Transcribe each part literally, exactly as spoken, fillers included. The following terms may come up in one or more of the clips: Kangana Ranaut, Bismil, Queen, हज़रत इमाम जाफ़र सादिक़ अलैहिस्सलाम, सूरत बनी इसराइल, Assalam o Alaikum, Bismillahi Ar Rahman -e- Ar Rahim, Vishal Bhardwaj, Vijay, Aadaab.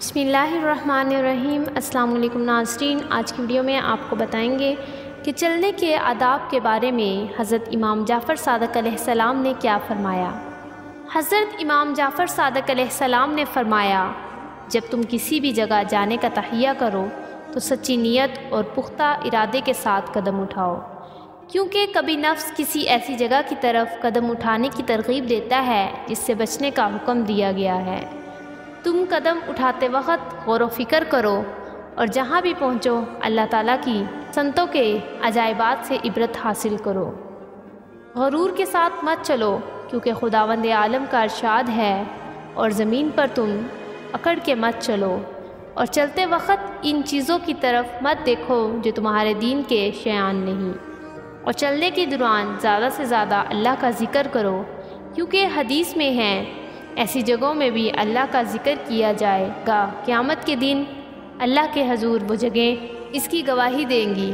बिस्मिल्लाहिर्रहमानिर्रहीम। अस्सलाम वालेकुम नाज़रीन। आज की वीडियो में आपको बताएंगे कि चलने के आदाब के बारे में हज़रत इमाम जाफ़र सादिक़ अलैहिस्सलाम ने क्या फ़रमाया। हज़रत इमाम जाफ़र सादिक़ अलैहिस्सलाम ने फ़रमाया, जब तुम किसी भी जगह जाने का तहैया करो तो सच्ची नीयत और पुख्ता इरादे के साथ कदम उठाओ, क्योंकि कभी नफ्स किसी ऐसी जगह की तरफ कदम उठाने की तरगीब देता है जिससे बचने का हुक्म दिया गया है। तुम कदम उठाते वक्त गौर व फिक्र करो और जहाँ भी पहुँचो अल्लाह ताला की संतों के अजायबात से इबरत हासिल करो। गरूर के साथ मत चलो, क्योंकि खुदावंद आलम का इरशाद है, और ज़मीन पर तुम अकड़ के मत चलो और चलते वक्त इन चीज़ों की तरफ मत देखो जो तुम्हारे दीन के शयान नहीं, और चलने के दौरान ज़्यादा से ज़्यादा अल्लाह का ज़िक्र करो, क्योंकि हदीस में है ऐसी जगहों में भी अल्लाह का ज़िक्र किया जाएगा। क़यामत के दिन अल्लाह के हजूर वो जगह इसकी गवाही देंगी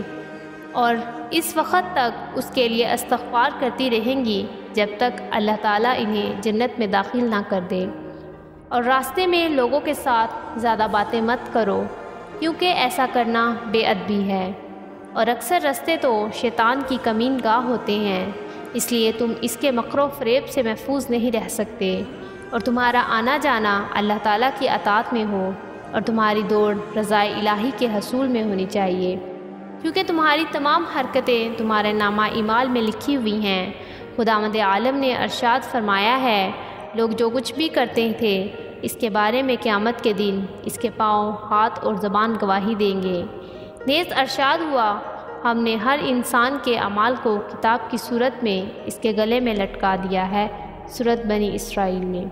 और इस वक्त तक उसके लिए इस्तग़फ़ार करती रहेंगी जब तक अल्लाह ताला इन्हें जन्नत में दाखिल ना कर दे। और रास्ते में लोगों के साथ ज़्यादा बातें मत करो, क्योंकि ऐसा करना बेअदबी है और अक्सर रास्ते तो शैतान की कमीन गाह होते हैं, इसलिए तुम इसके मकरो फरेब से महफूज नहीं रह सकते। और तुम्हारा आना जाना अल्लाह ताला की अतात में हो और तुम्हारी दौड़ रज़ाए इलाही के हसूल में होनी चाहिए, क्योंकि तुम्हारी तमाम हरकतें तुम्हारे नामा ईमाल में लिखी हुई हैं। खुदावंद आलम ने इरशाद फरमाया है, लोग जो कुछ भी करते थे इसके बारे में क़यामत के दिन इसके पाँव, हाथ और ज़बान गवाही देंगे। नेज़ इरशाद हुआ, हमने हर इंसान के अमाल को किताब की सूरत में इसके गले में लटका दिया है, सूरत बनी इसराइल में।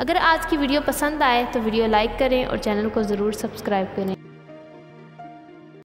अगर आज की वीडियो पसंद आए तो वीडियो लाइक करें और चैनल को ज़रूर सब्सक्राइब करें।